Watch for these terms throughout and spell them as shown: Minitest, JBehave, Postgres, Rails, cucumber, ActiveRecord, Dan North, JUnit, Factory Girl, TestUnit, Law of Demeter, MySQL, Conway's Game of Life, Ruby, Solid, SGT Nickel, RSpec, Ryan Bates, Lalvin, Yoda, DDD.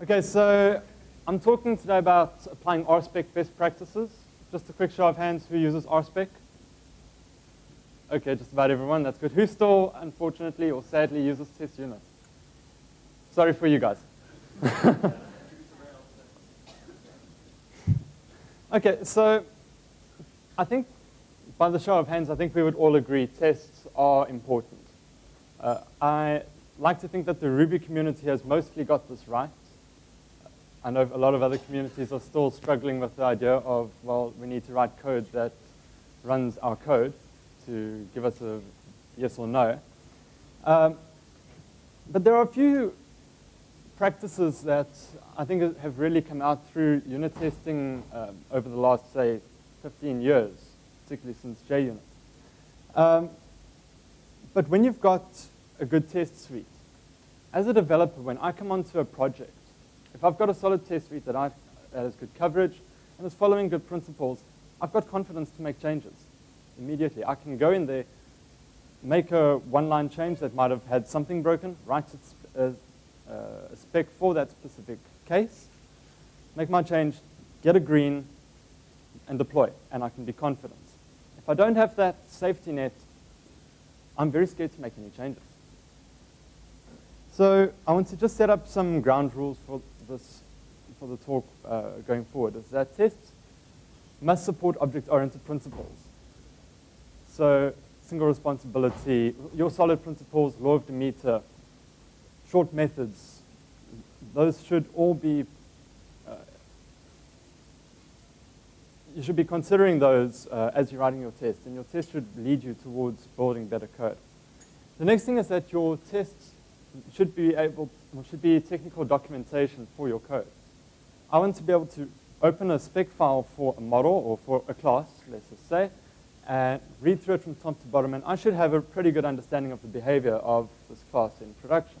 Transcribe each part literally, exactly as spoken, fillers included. Okay, so I'm talking today about applying RSpec best practices. Just a quick show of hands who uses RSpec. Okay, just about everyone, that's good. Who still, unfortunately or sadly, uses TestUnit? Sorry for you guys. Okay, so I think by the show of hands, I think we would all agree tests are important. Uh, I like to think that the Ruby community has mostly got this right. I know a lot of other communities are still struggling with the idea of, well, we need to write code that runs our code to give us a yes or no. Um, but there are a few practices that I think have really come out through unit testing um, over the last, say, fifteen years, particularly since JUnit. Um, but when you've got a good test suite, as a developer, when I come onto a project, if I've got a solid test suite that, I, that has good coverage and is following good principles, I've got confidence to make changes immediately. I can go in there, make a one-line change that might have had something broken, write a, a, a spec for that specific case, make my change, get a green, and deploy, and I can be confident. If I don't have that safety net, I'm very scared to make any changes. So I want to just set up some ground rules for this, for the talk uh, going forward, is that tests must support object-oriented principles. So single responsibility, your solid principles, Law of Demeter, short methods, those should all be, uh, you should be considering those uh, as you're writing your test, and your test should lead you towards building better code. The next thing is that your tests should be able, should be technical documentation for your code. I want to be able to open a spec file for a model or for a class, let's just say, and read through it from top to bottom, and I should have a pretty good understanding of the behavior of this class in production.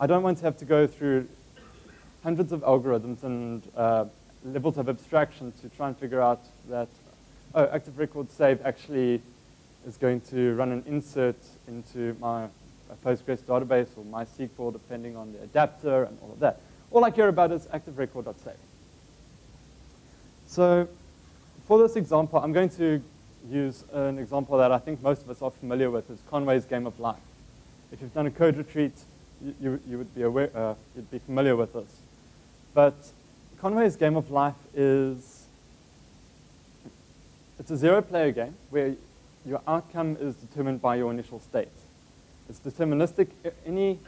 I don't want to have to go through hundreds of algorithms and uh, levels of abstraction to try and figure out that, oh, ActiveRecord save actually is going to run an insert into my Postgres database or MySQL, depending on the adapter and all of that. All I care about is ActiveRecord.save. So for this example, I'm going to use an example that I think most of us are familiar with, is Conway's Game of Life. If you've done a code retreat, you, you, you would be aware, uh, you'd be familiar with this. But Conway's Game of Life is, it's a zero-player game where your outcome is determined by your initial state. It's deterministic. Any,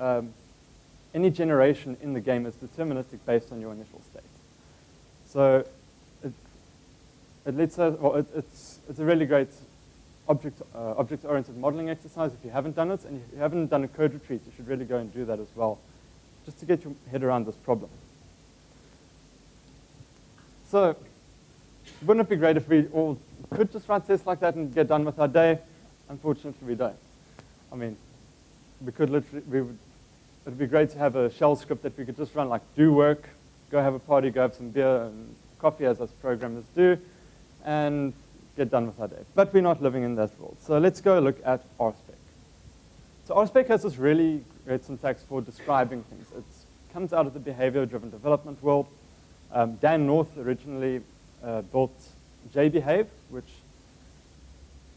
um, any generation in the game is deterministic based on your initial state. So it, it lets us, well, it, it's, it's a really great object, uh, object-oriented modeling exercise if you haven't done it. And if you haven't done a code retreat, you should really go and do that as well, just to get your head around this problem. So wouldn't it be great if we all could just write tests like that and get done with our day? Unfortunately, we don't. I mean, we could literally, we would, it would be great to have a shell script that we could just run, like, do work, go have a party, go have some beer and coffee, as us programmers do, and get done with our day. But we're not living in that world. So let's go look at RSpec. So RSpec has this really great syntax for describing things. It comes out of the behavior-driven development world. Um, Dan North originally uh, built JBehave, which,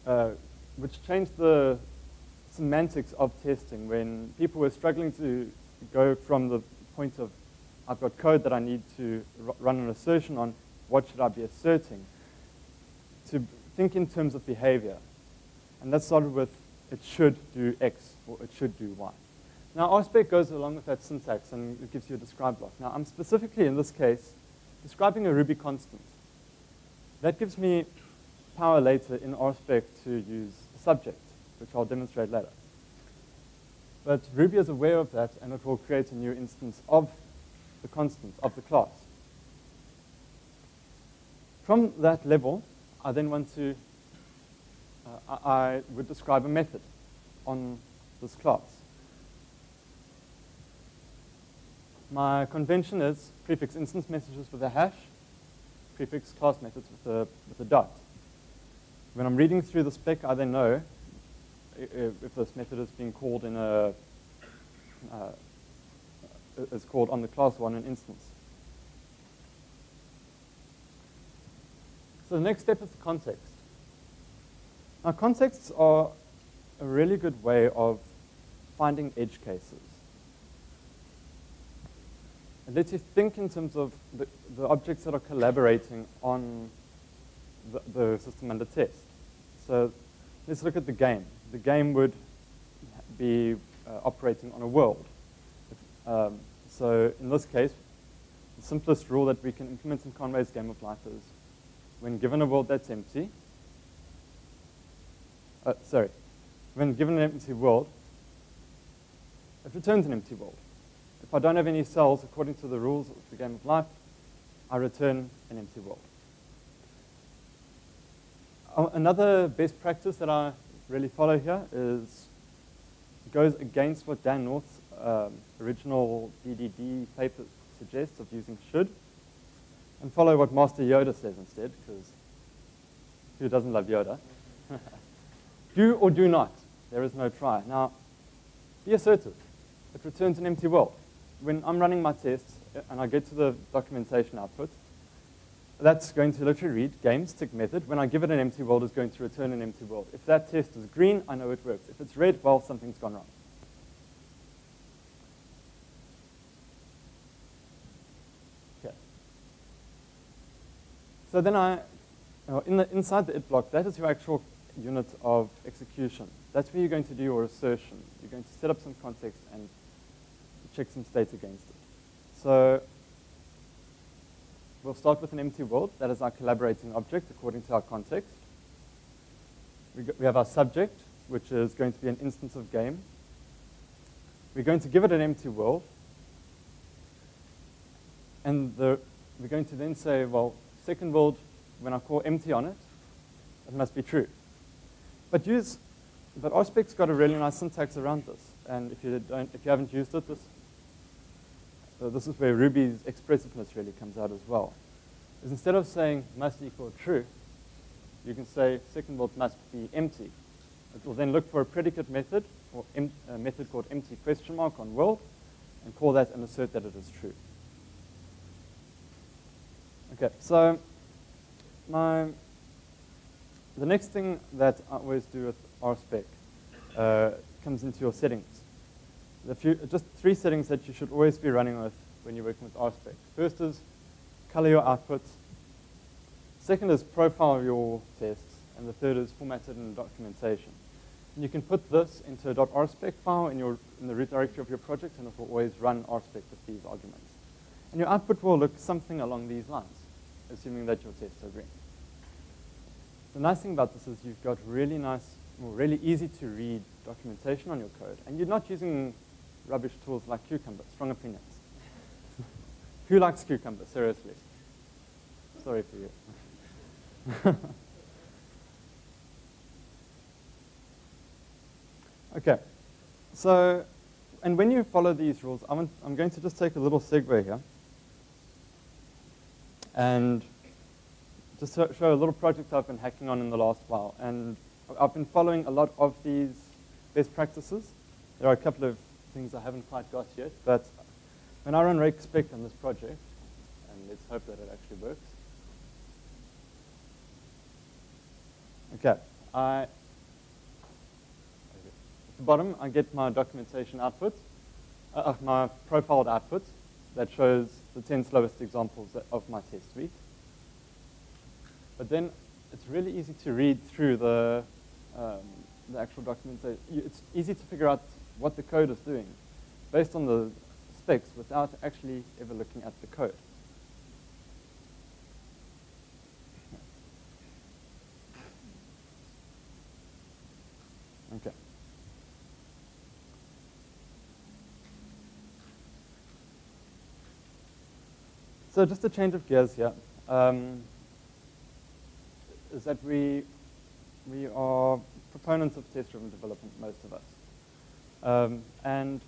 uh, which changed the semantics of testing when people were struggling to go from the point of, I've got code that I need to run an assertion on, what should I be asserting, to think in terms of behavior. And that started with, it should do X, or it should do Y. Now, RSpec goes along with that syntax, and it gives you a describe block. Now, I'm specifically, in this case, describing a Ruby constant. That gives me power later in RSpec to use the subject, which I'll demonstrate later. But Ruby is aware of that, and it will create a new instance of the constant, of the class. From that level, I then want to, uh, I would describe a method on this class. My convention is prefix instance messages with a hash, prefix class methods with a, with a dot. When I'm reading through the spec, I then know if this method is being called in a, uh, is called on the class one an instance. So the next step is context. Now contexts are a really good way of finding edge cases. It lets you think in terms of the, the objects that are collaborating on the, the system under test. So let's look at the game. The game would be uh, operating on a world. Um, so in this case, the simplest rule that we can implement in Conway's Game of Life is when given a world that's empty, uh, sorry, when given an empty world, it returns an empty world. If I don't have any cells, according to the rules of the Game of Life, I return an empty world. Uh, another best practice that I really follow here is goes against what Dan North's um, original D D D paper suggests of using should, and follow what Master Yoda says instead, because who doesn't love Yoda? Do or do not. There is no try. Now, be assertive. It returns an empty world. When I'm running my tests and I get to the documentation output, that's going to literally read games tick method. When I give it an empty world, it's going to return an empty world. If that test is green, I know it works. If it's red, well, something's gone wrong. Okay. So then I, in the, inside the it block, that is your actual unit of execution. That's where you're going to do your assertion. You're going to set up some context and check some states against it. So we'll start with an empty world. That is our collaborating object according to our context. We, we have our subject, which is going to be an instance of game. We're going to give it an empty world. And the, we're going to then say, well, second world, when I call empty on it, it must be true. But use, but RSpec's got a really nice syntax around this. And if you, don't, if you haven't used it, this So this is where Ruby's expressiveness really comes out as well. Is instead of saying must equal true, you can say second world must be empty. It will then look for a predicate method, or em a method called empty question mark on world, and call that and assert that it is true. Okay, so my, the next thing that I always do with RSpec uh, comes into your settings. The few, just three settings that you should always be running with when you're working with RSpec. First is color your output. Second is profile your tests. And the third is formatted in documentation. And you can put this into a .rspec file in, your, in the root directory of your project, and it will always run RSpec with these arguments. And your output will look something along these lines, assuming that your tests are green. The nice thing about this is you've got really nice, well, really easy to read documentation on your code. And you're not using rubbish tools like Cucumber. Strong opinions. Who likes Cucumber? Seriously. Sorry for you. Okay. So, and when you follow these rules, I'm, I'm going to just take a little segue here and just show a little project I've been hacking on in the last while. And I've been following a lot of these best practices. There are a couple of things I haven't quite got yet, but when I run RSpec on this project, and let's hope that it actually works. Okay, I, at the bottom, I get my documentation output, uh, my profiled output that shows the ten slowest examples of my test suite. But then it's really easy to read through the, um, the actual documentation. It's easy to figure out what the code is doing based on the specs without actually ever looking at the code. Okay. So just a change of gears here um, is that we, we are proponents of test-driven development, most of us. Um, and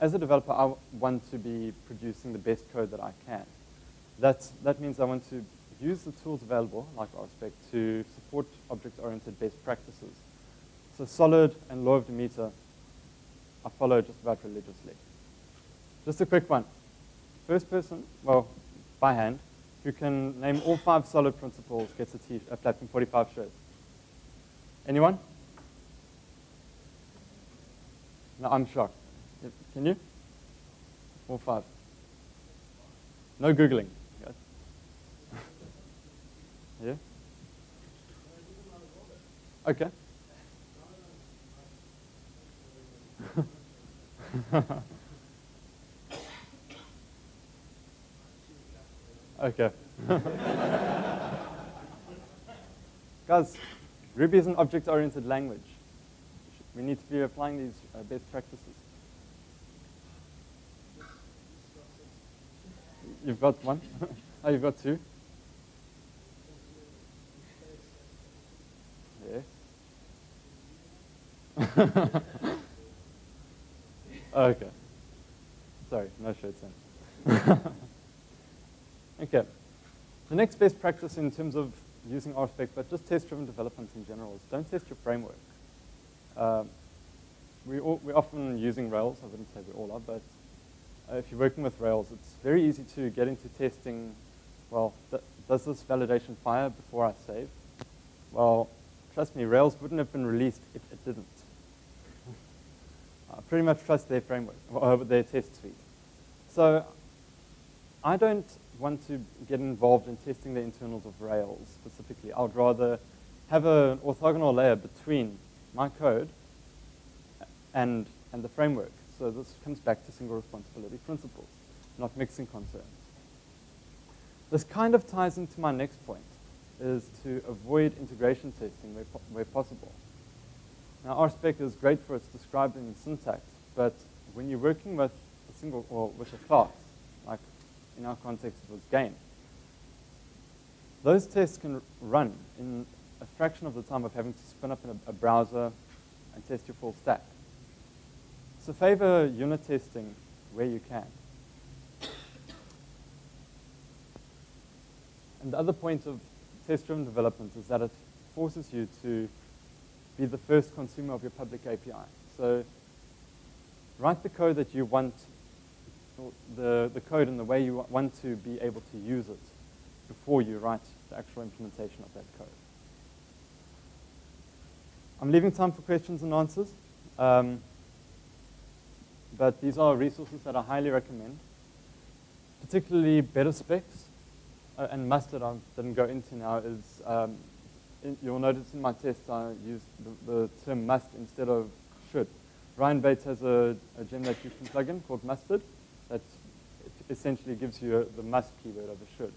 as a developer, I want to be producing the best code that I can. That's, that means I want to use the tools available, like RSpec, to support object-oriented best practices. So Solid and Law of Demeter, I follow just about religiously. Just a quick one. First person, well, by hand, who can name all five solid principles gets a, t a Platinum forty-five shirt. Anyone? No, I'm shocked. Can you? All five. No Googling. Yeah? Okay. Okay. Guys, Ruby is an object-oriented language. We need to be applying these uh, best practices. You've got one? Oh, you've got two? Yeah. Okay. Sorry, no shirts in. Okay. The next best practice in terms of using RSpec, but just test-driven development in general, is don't test your framework. Um, we all, we're often using Rails. I wouldn't say we all are, but uh, if you're working with Rails, it's very easy to get into testing, well, th does this validation fire before I save? Well, trust me, Rails wouldn't have been released if it didn't. I pretty much trust their framework, or their test suite. So I don't want to get involved in testing the internals of Rails specifically. I would rather have an orthogonal layer between my code and, and the framework. So this comes back to single responsibility principles, not mixing concerns. This kind of ties into my next point, is to avoid integration testing where, where possible. Now, RSpec is great for its describing syntax, but when you're working with a single, or with a class, like in our context it was game, those tests can run in a fraction of the time of having to spin up in a, a browser and test your full stack. So favor unit testing where you can. And the other point of test-driven development is that it forces you to be the first consumer of your public A P I. So write the code that you want, the, the code in the way you want to be able to use it before you write the actual implementation of that code. I'm leaving time for questions and answers. Um, but these are resources that I highly recommend, particularly Better Specs. Uh, and must that I didn't go into now is, um, in, you'll notice in my test I used the, the term must instead of should. Ryan Bates has a, a gem that you can plug in called mustard that essentially gives you a, the must keyword of a should,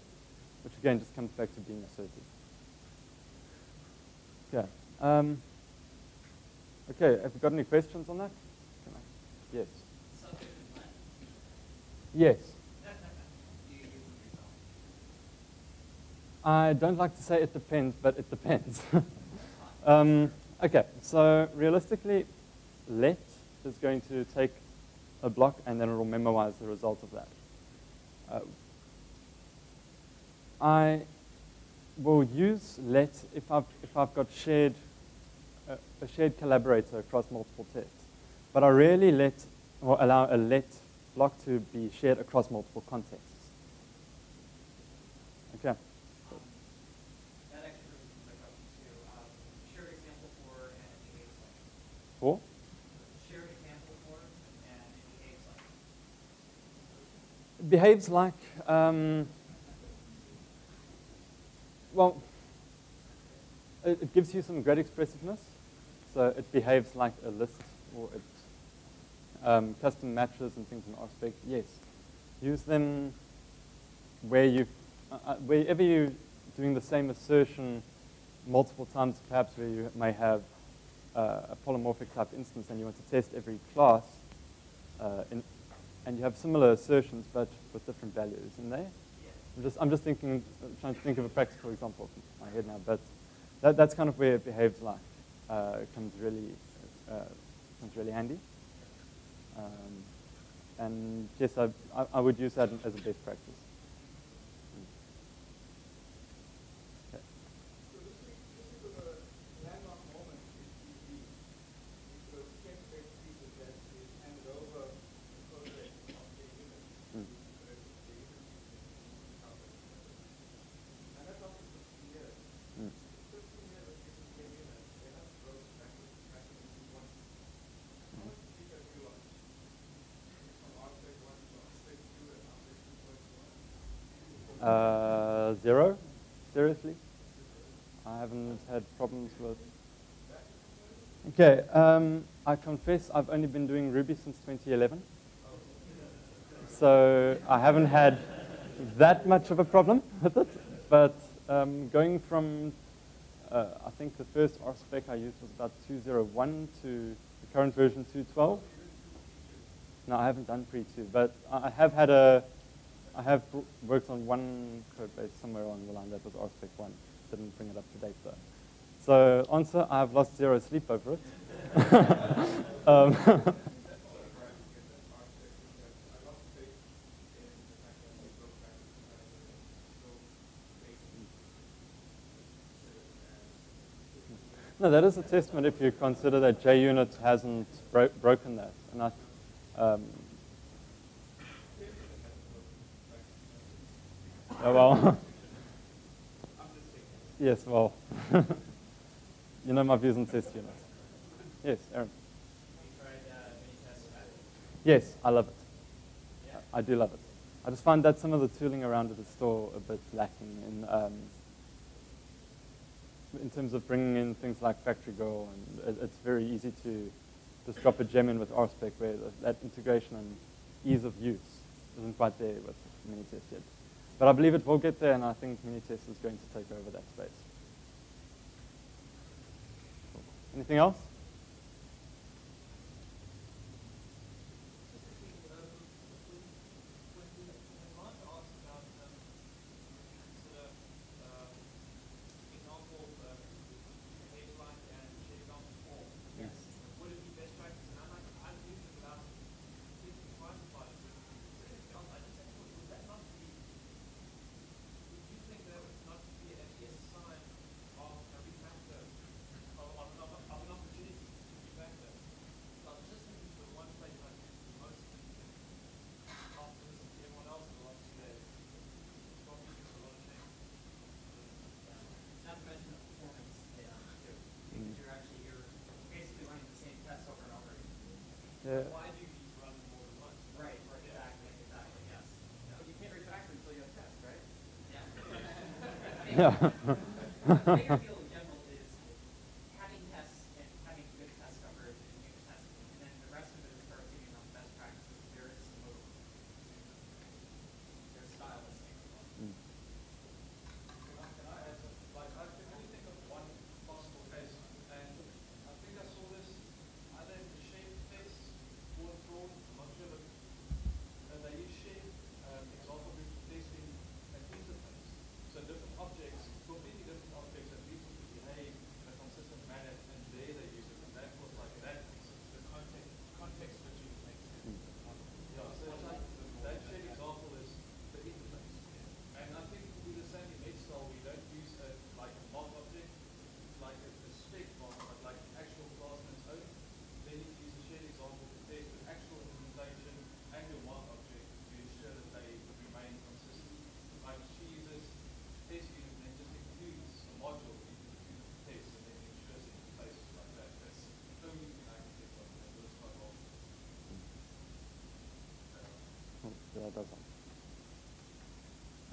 which again just comes back to being assertive. Yeah. Um, okay, have we got any questions on that? Can I? Yes. Yes. I don't like to say it depends, but it depends. um, okay, so realistically, let is going to take a block and then it will memoize the result of that. Uh, I will use let if I've, if I've got shared, uh, a shared collaborator across multiple tests, but I rarely let or allow a let block to be shared across multiple contexts. Okay. For? Share example for and behaves like. Behaves like, um, well, it, it gives you some great expressiveness. So it behaves like a list, or it um, custom matches and things in RSpec. Yes, use them where you, uh, wherever you're doing the same assertion multiple times, perhaps where you may have a polymorphic type instance and you want to test every class uh, in, and you have similar assertions but with different values in there. Yeah. I'm, just, I'm just thinking, trying to think of a practical example in my head now, but that, that's kind of where it behaves like. Uh, it comes really, uh, comes really handy. Um, and yes, I, I, I would use that as a best practice. Uh, zero? Seriously? I haven't had problems with... Okay, um, I confess I've only been doing Ruby since twenty eleven. So I haven't had that much of a problem with it. But um, going from, uh, I think the first RSpec I used was about two point oh one to the current version two point twelve. No, I haven't done pre two, but I have had a, I have worked on one code base somewhere along the line that was RSpec one. Didn't bring it up to date though. So answer, I've lost zero sleep over it. um, No, that is a testament if you consider that JUnit hasn't bro broken that. And I, um, oh well, yes, well, you know my views on TestUnit. Yes, Aaron. Have you tried uh, Minitest? Yes, I love it. Yeah. I, I do love it. I just find that some of the tooling around it is still a bit lacking in. Um, in terms of bringing in things like Factory Girl, and it's very easy to just drop a gem in with RSpec where that integration and ease of use isn't quite there with Minitest yet. But I believe it will get there, and I think Minitest is going to take over that space. Cool. Anything else? Yeah. Why do you run more than once? Right, right, exactly, exactly, yes. But you can't refactor until you have tests, right? Yeah. Yeah. The bigger deal in general is having tests and having good test coverage and unit testing, and then the rest of it is focusing on best practices. There is some mode. Their style is the same.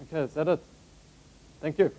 Okay, is that it? Thank you.